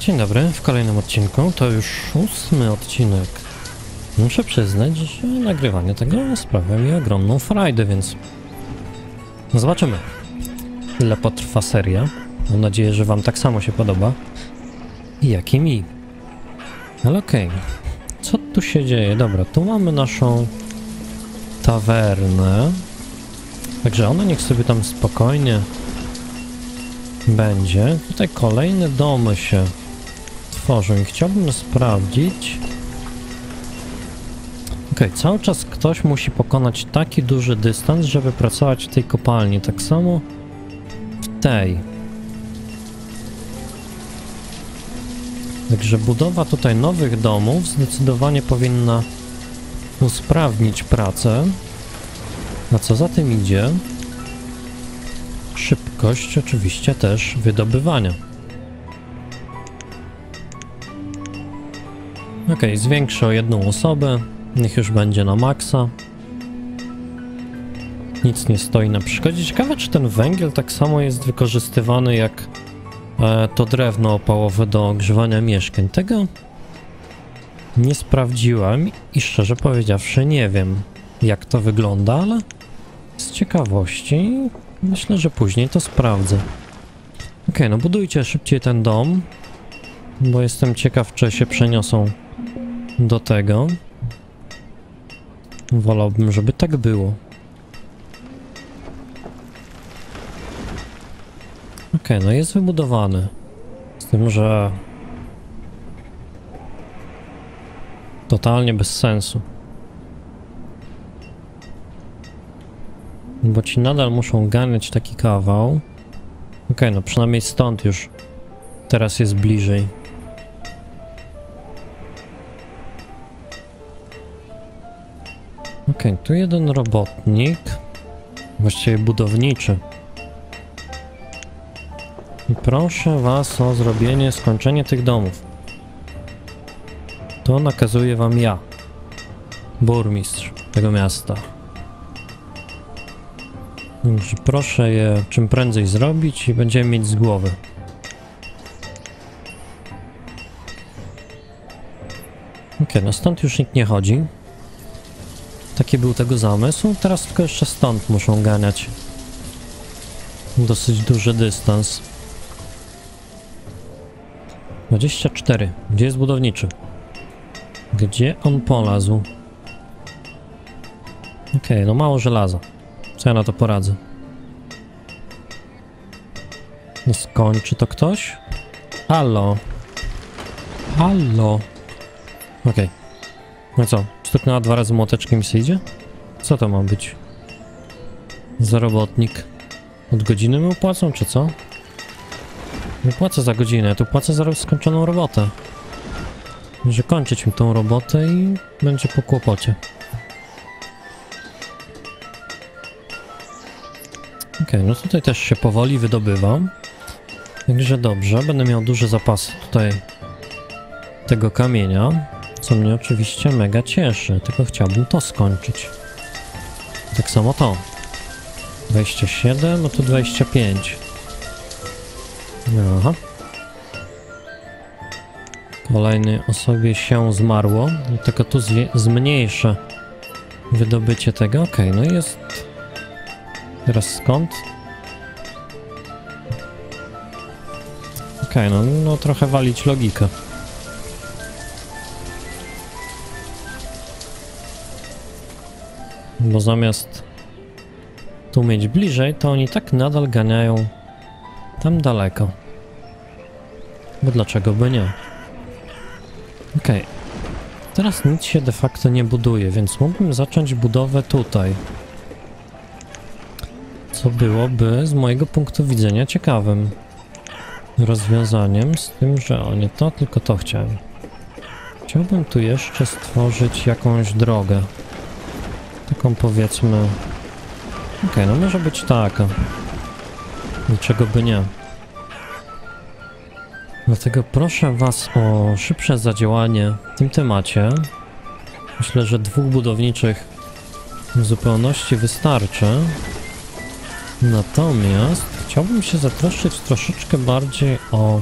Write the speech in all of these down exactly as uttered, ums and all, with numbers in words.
Dzień dobry, w kolejnym odcinku, to już ósmy odcinek. Muszę przyznać, że nagrywanie tego sprawia mi ogromną frajdę, więc zobaczymy, ile potrwa seria. Mam nadzieję, że wam tak samo się podoba, jak i mi. Ale okej, okay. Co tu się dzieje? Dobra, tu mamy naszą tawernę, także ona niech sobie tam spokojnie będzie. Tutaj kolejne domy się tworzą i chciałbym sprawdzić. Ok, cały czas ktoś musi pokonać taki duży dystans, żeby pracować w tej kopalni. Tak samo w tej. Także budowa tutaj nowych domów zdecydowanie powinna usprawnić pracę. A co za tym idzie? Szybkość oczywiście też wydobywania. Ok, zwiększę o jedną osobę. Niech już będzie na maksa. Nic nie stoi na przeszkodzie. Ciekawe, czy ten węgiel tak samo jest wykorzystywany jak e, to drewno opałowe do ogrzewania mieszkań. Tego nie sprawdziłem i szczerze powiedziawszy nie wiem, jak to wygląda, ale z ciekawości myślę, że później to sprawdzę. Ok, no budujcie szybciej ten dom, bo jestem ciekaw, czy się przeniosą do tego. Wolałbym, żeby tak było. Ok, no jest wybudowany. Z tym, że totalnie bez sensu. Bo ci nadal muszą ganiać taki kawał. Ok, no przynajmniej stąd już teraz jest bliżej. Ok, tu jeden robotnik, właściwie budowniczy. I proszę was o zrobienie, skończenie tych domów. To nakazuję wam ja, burmistrz tego miasta. Także proszę je czym prędzej zrobić i będziemy mieć z głowy. Ok, no stąd już nikt nie chodzi. Taki był tego zamysł, teraz tylko jeszcze stąd muszą ganiać. Dosyć duży dystans. dwadzieścia cztery. Gdzie jest budowniczy? Gdzie on polazł? Okej, no mało żelaza. Co ja na to poradzę? No skończy to ktoś? Halo? Halo? Okej. No co? Stuknęła dwa razy młoteczkiem i się idzie? Co to ma być? Zarobotnik. Od godziny mi płacą, czy co? Nie płacę za godzinę, tu płacę za skończoną robotę. Może kończyć mi tą robotę i będzie po kłopocie. Ok, no tutaj też się powoli wydobywam. Także dobrze, będę miał duże zapasy tutaj tego kamienia. Co mnie oczywiście mega cieszy, tylko chciałbym to skończyć. Tak samo to. dwadzieścia siedem, no tu dwadzieścia pięć. Aha. Kolejnej osobie się zmarło. Tylko tu zmniejszę wydobycie tego. Ok, no jest... Teraz skąd? Ok, no, no trochę walić logikę. Bo zamiast tu mieć bliżej, to oni tak nadal ganiają tam daleko. Bo dlaczego by nie? Okej. Teraz nic się de facto nie buduje, więc mógłbym zacząć budowę tutaj. Co byłoby z mojego punktu widzenia ciekawym rozwiązaniem, z tym, że o nie to, tylko to chciałem. Chciałbym tu jeszcze stworzyć jakąś drogę. Taką powiedzmy... Okej, okay, no może być taka. Niczego by nie. Dlatego proszę was o szybsze zadziałanie w tym temacie. Myślę, że dwóch budowniczych w zupełności wystarczy. Natomiast chciałbym się zatroszczyć troszeczkę bardziej o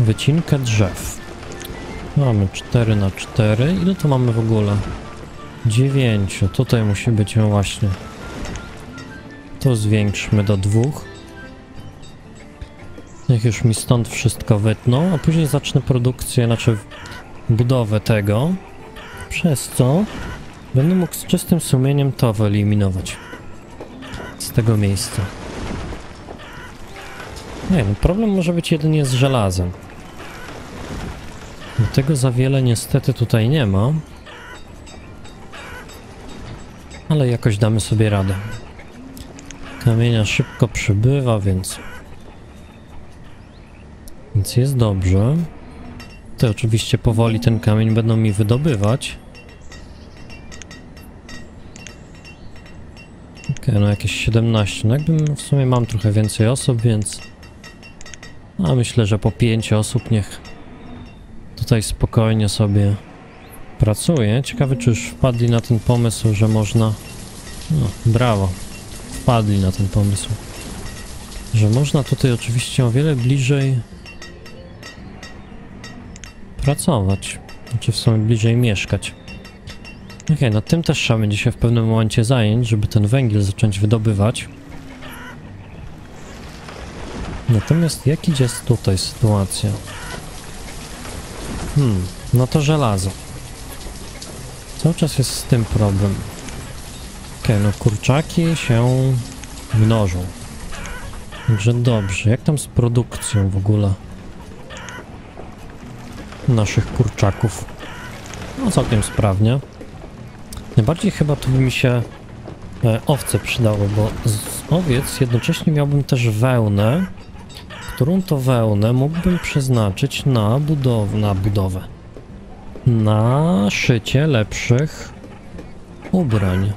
Wycinkę drzew. Mamy cztery na cztery. Ile to mamy w ogóle? dziewięć. Tutaj musi być, no właśnie. To zwiększmy do dwóch. Niech już mi stąd wszystko wytną, a później zacznę produkcję, znaczy budowę tego, przez co będę mógł z czystym sumieniem to wyeliminować z tego miejsca. Nie wiem, problem może być jedynie z żelazem. Tego za wiele niestety tutaj nie ma, ale jakoś damy sobie radę. Kamienia szybko przybywa, więc... Więc jest dobrze. Te oczywiście powoli ten kamień będą mi wydobywać. Okej, no jakieś siedemnaście. No jakbym w sumie mam trochę więcej osób, więc... A myślę, że po pięć osób niech tutaj spokojnie sobie pracuje. Ciekawe, czy już wpadli na ten pomysł, że można... No, brawo. Wpadli na ten pomysł. Że można tutaj oczywiście o wiele bliżej... pracować. Znaczy w sumie bliżej mieszkać. Okej, okay, no tym też trzeba będzie się w pewnym momencie zająć, żeby ten węgiel zacząć wydobywać. Natomiast jak idzie tutaj sytuacja? Hmm, no to żelazo. Cały czas jest z tym problem. Okej, okay, no kurczaki się mnożą. Także dobrze. Jak tam z produkcją w ogóle? Naszych kurczaków. No całkiem sprawnie. Najbardziej chyba tu by mi się e, owce przydały, bo z owiec jednocześnie miałbym też wełnę, którą to wełnę mógłbym przeznaczyć na budow- na budowę. Na szycie lepszych ubrań.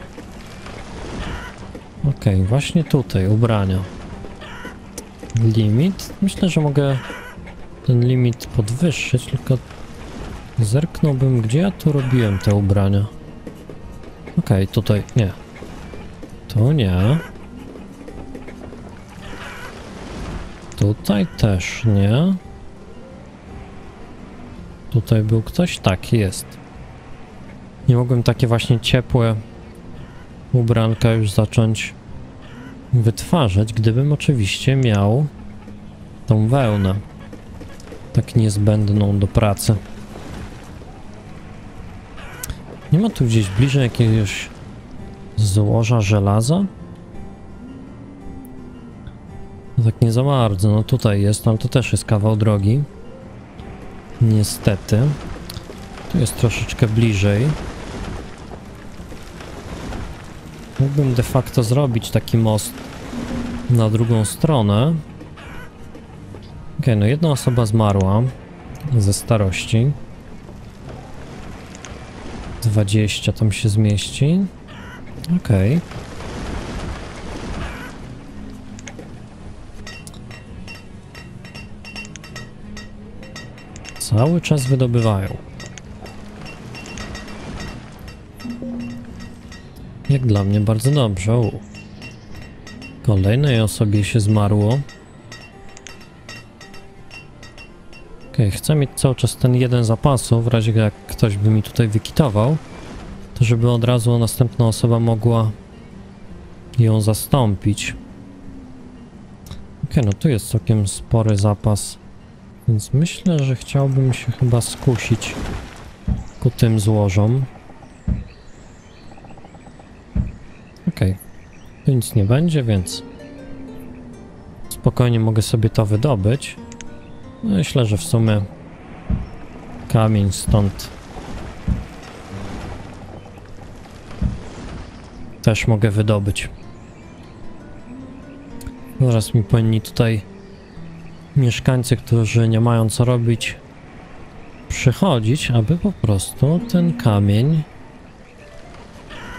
Okej, okay, właśnie tutaj ubrania. Limit. Myślę, że mogę ten limit podwyższyć, tylko zerknąłbym, gdzie ja tu robiłem te ubrania. Okej, okay, tutaj nie. Tu nie. Tutaj też nie. Tutaj był ktoś? Tak, jest. Nie mogłem takie właśnie ciepłe ubranka już zacząć wytwarzać, gdybym oczywiście miał tą wełnę. Tak niezbędną do pracy. Nie ma tu gdzieś bliżej jakiegoś złoża żelaza? No tak nie za bardzo. No tutaj jest, ale to też jest kawał drogi. Niestety. Tu jest troszeczkę bliżej. Mógłbym de facto zrobić taki most na drugą stronę. Okej, okay, no jedna osoba zmarła ze starości. dwadzieścia tam się zmieści. Okej. Okay. Cały czas wydobywają. Jak dla mnie bardzo dobrze. U. Kolejnej osobie się zmarło. Okej, okay, chcę mieć cały czas ten jeden zapasu, w razie jak ktoś by mi tutaj wykitował, to żeby od razu następna osoba mogła ją zastąpić. Okej, okay, no tu jest całkiem spory zapas, więc myślę, że chciałbym się chyba skusić ku tym złożom. Okej, okay. Tu nic nie będzie, więc spokojnie mogę sobie to wydobyć. Myślę, że w sumie kamień stąd też mogę wydobyć. Zaraz mi powinni tutaj mieszkańcy, którzy nie mają co robić, przychodzić, aby po prostu ten kamień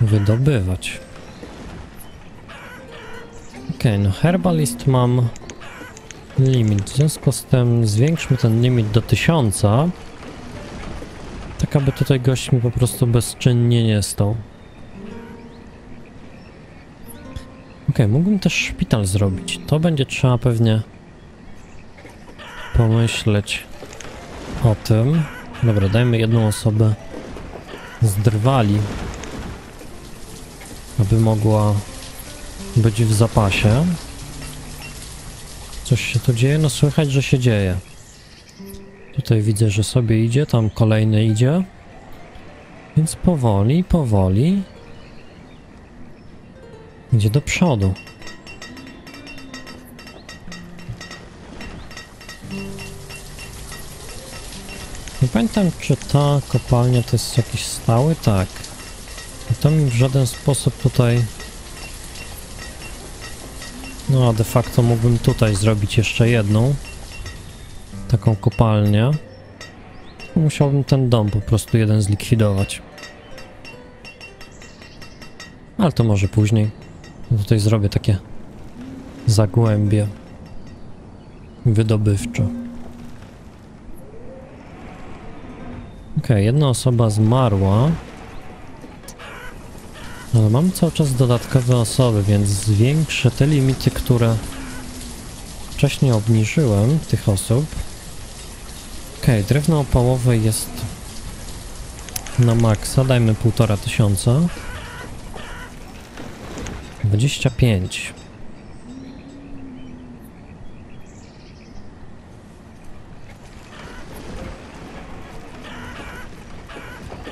wydobywać. Okej, okay, no herbalist mam... limit. W związku z tym zwiększmy ten limit do tysiąca, tak aby tutaj gość mi po prostu bezczynnie nie stał. Ok, mógłbym też szpital zrobić. To będzie trzeba pewnie pomyśleć o tym. Dobra, dajmy jedną osobę z drwali, aby mogła być w zapasie. Coś się tu dzieje? No słychać, że się dzieje. Tutaj widzę, że sobie idzie, tam kolejny idzie. Więc powoli, powoli idzie do przodu. Nie pamiętam, czy ta kopalnia to jest jakiś stały? Tak. I to mi w żaden sposób tutaj... No a de facto mógłbym tutaj zrobić jeszcze jedną taką kopalnię. Musiałbym ten dom po prostu jeden zlikwidować. Ale to może później. Tutaj zrobię takie zagłębie wydobywcze. Ok, jedna osoba zmarła. Ale mam cały czas dodatkowe osoby, więc zwiększę te limity, które wcześniej obniżyłem, tych osób. Okej, okay, drewno opałowe jest na maksa, dajmy półtora tysiąca. dwadzieścia pięć.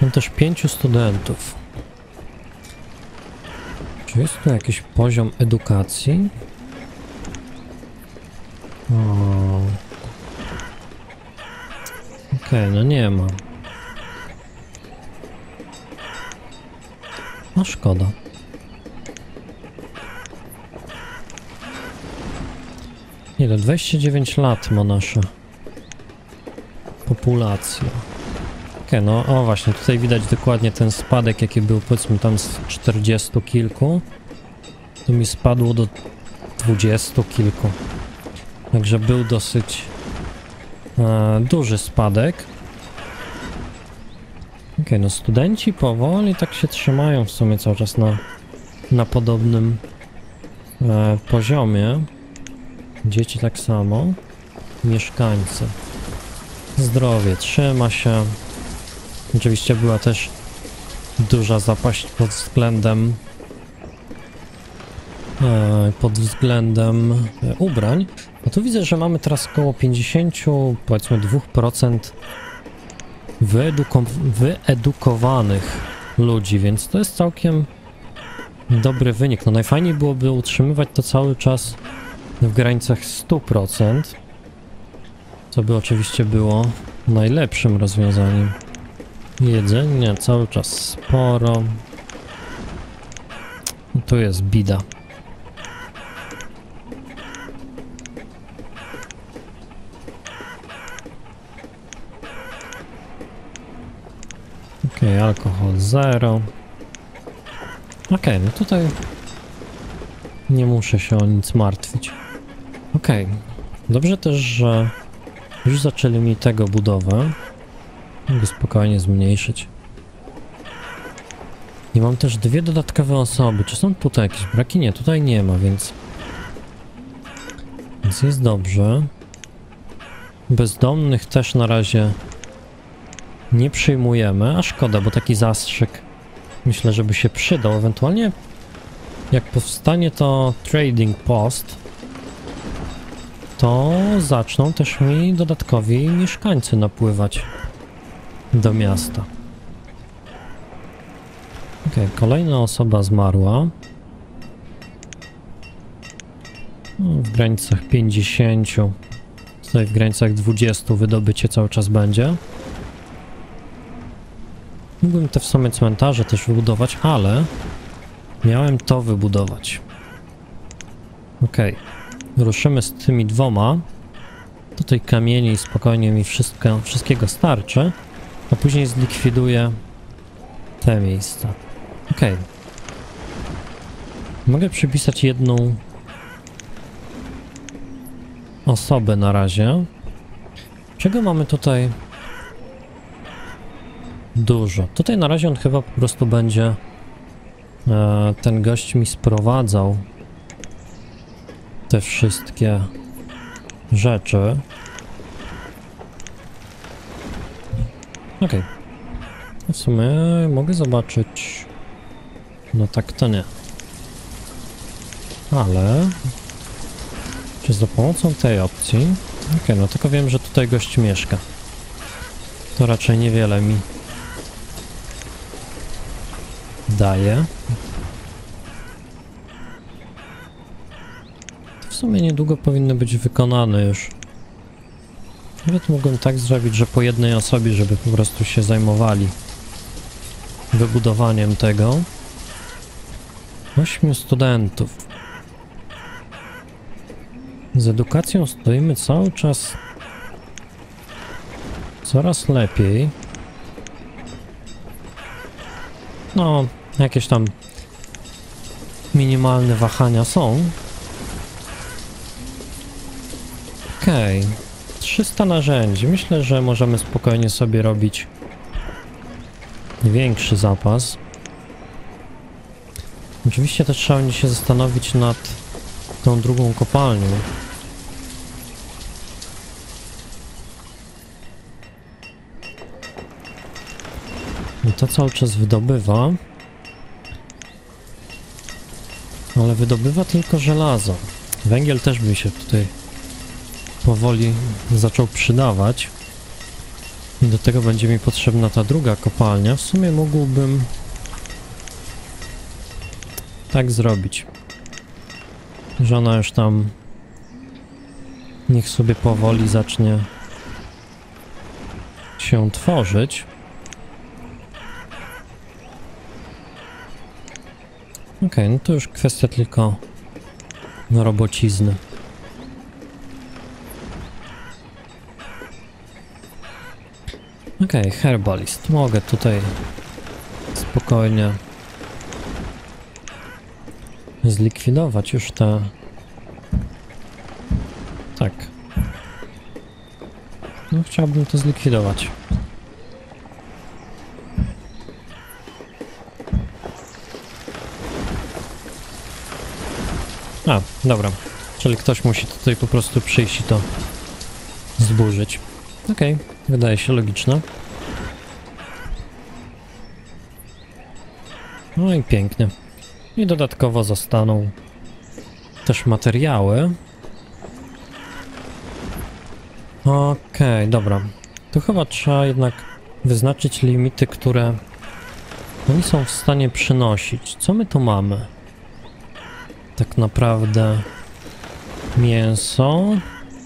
Mam też pięciu studentów. Czy jest tu jakiś poziom edukacji? O. Okej, okay, no nie ma. No szkoda. Ile? dwadzieścia dziewięć lat ma nasza populacja. Okej, okay, no o właśnie, tutaj widać dokładnie ten spadek, jaki był, powiedzmy, tam z czterdziestu kilku. To mi spadło do dwudziestu kilku. Także był dosyć e, duży spadek. Okej, okay, no studenci powoli tak się trzymają w sumie cały czas na, na podobnym e, poziomie. Dzieci tak samo. Mieszkańcy. Zdrowie trzyma się. Oczywiście była też duża zapaść pod względem e, pod względem ubrań. A tu widzę, że mamy teraz około pięćdziesiąt, powiedzmy dwa procent wyeduko- wyedukowanych ludzi, więc to jest całkiem dobry wynik. No najfajniej byłoby utrzymywać to cały czas w granicach stu procent, co by oczywiście było najlepszym rozwiązaniem. Jedzenia cały czas sporo. Tu jest bida. Okej, okay, alkohol zero. Okej, okay, no tutaj nie muszę się o nic martwić. Okej, okay. Dobrze też, że już zaczęli mi tego budowę. Mogę spokojnie zmniejszyć. I mam też dwie dodatkowe osoby. Czy są tutaj jakieś braki? Nie, tutaj nie ma, więc... Więc jest dobrze. Bezdomnych też na razie nie przyjmujemy, a szkoda, bo taki zastrzyk myślę, żeby się przydał. Ewentualnie jak powstanie to trading post, to zaczną też mi dodatkowi mieszkańcy napływać do miasta. Ok, kolejna osoba zmarła. W granicach pięćdziesięciu. Tutaj w granicach dwudziestu wydobycie cały czas będzie. Mógłbym te w sumie cmentarze też wybudować, ale miałem to wybudować. Ok, ruszymy z tymi dwoma. Tutaj kamieni spokojnie mi wszystko, wszystkiego starczy. A później zlikwiduję te miejsca. Ok. Mogę przypisać jedną osobę na razie. Czego mamy tutaj dużo? Tutaj na razie on chyba po prostu będzie e, ten gość mi sprowadzał te wszystkie rzeczy. Okej. Okay. W sumie mogę zobaczyć... No tak to nie. Ale... Czy za pomocą tej opcji? Okej, okay, no tylko wiem, że tutaj gość mieszka. To raczej niewiele mi... daje. To w sumie niedługo powinno być wykonane już. Nawet mogłem tak zrobić, że po jednej osobie, żeby po prostu się zajmowali wybudowaniem tego. Ośmiu studentów. Z edukacją stoimy cały czas coraz lepiej. No, jakieś tam minimalne wahania są. Okej. Okay. trzysta narzędzi. Myślę, że możemy spokojnie sobie robić większy zapas. Oczywiście też trzeba będzie się zastanowić nad tą drugą kopalnią. I to cały czas wydobywa. Ale wydobywa tylko żelazo. Węgiel też by się tutaj powoli zaczął przydawać. I do tego będzie mi potrzebna ta druga kopalnia. W sumie mógłbym tak zrobić, że ona już tam niech sobie powoli zacznie się tworzyć. Ok, no to już kwestia tylko robocizny. Okej, okay, herbalist. Mogę tutaj spokojnie zlikwidować już te... Tak. No chciałbym to zlikwidować. A, dobra. Czyli ktoś musi tutaj po prostu przyjść i to zburzyć. Okej, okay. Wydaje się logiczne. No i pięknie. I dodatkowo zostaną też materiały. Okej, okay, dobra. Tu chyba trzeba jednak wyznaczyć limity, które oni są w stanie przynosić. Co my tu mamy? Tak naprawdę mięso.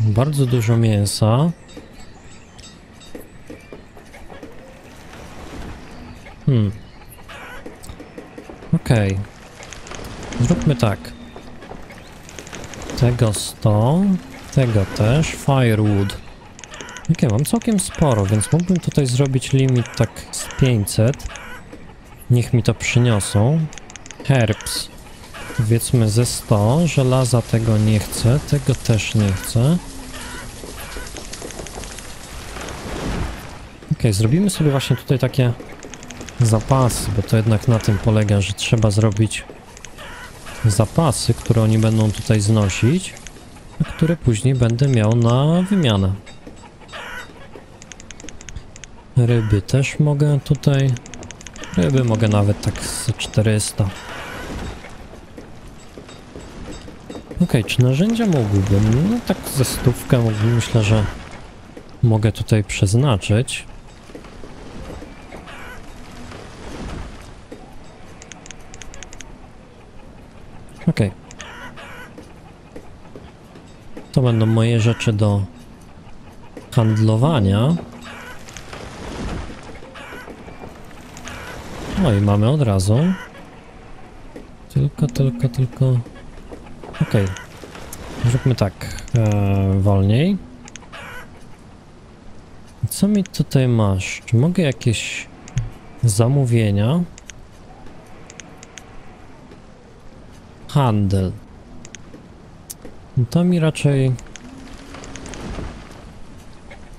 Bardzo dużo mięsa. Hmm. Okej. Okay. Zróbmy tak. Tego sto. Tego też. Firewood. Okej, okay, mam całkiem sporo, więc mógłbym tutaj zrobić limit tak z pięćset. Niech mi to przyniosą. Herbs. Powiedzmy ze sto. Żelaza tego nie chcę. Tego też nie chcę. Okej, okay, zrobimy sobie właśnie tutaj takie... zapasy, bo to jednak na tym polega, że trzeba zrobić zapasy, które oni będą tutaj znosić, a które później będę miał na wymianę. Ryby też mogę tutaj... Ryby mogę nawet tak z czterysta. Ok, czy narzędzia mógłbym? No tak ze stówkę mógłbym, myślę, że mogę tutaj przeznaczyć. Okej. Okay. To będą moje rzeczy do handlowania. No i mamy od razu. Tylko, tylko, tylko... Okej. Okay. Zróbmy tak eee, wolniej. Co mi tutaj masz? Czy mogę jakieś zamówienia? Handel. To mi raczej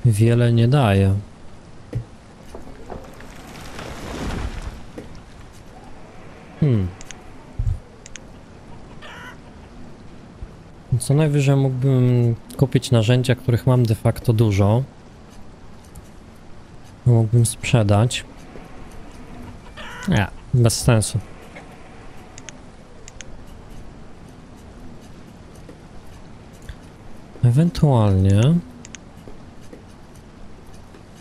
wiele nie daje. Hmm. Co najwyżej mógłbym kupić narzędzia, których mam de facto dużo. Mógłbym sprzedać. Nie, bez sensu. Ewentualnie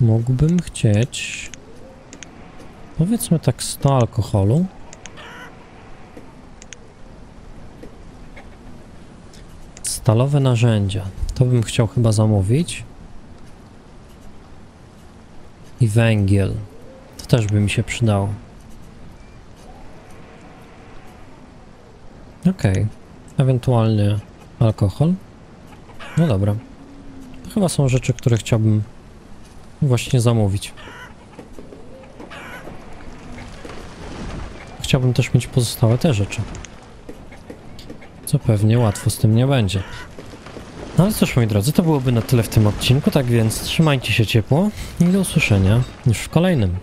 mógłbym chcieć, powiedzmy tak, sto alkoholu. Stalowe narzędzia. To bym chciał chyba zamówić. I węgiel. To też by mi się przydało. Okej. Okay. Ewentualnie alkohol. No dobra. To chyba są rzeczy, które chciałbym właśnie zamówić. Chciałbym też mieć pozostałe te rzeczy. Co pewnie łatwo z tym nie będzie. No ale cóż, moi drodzy, to byłoby na tyle w tym odcinku, tak więc trzymajcie się ciepło i do usłyszenia już w kolejnym.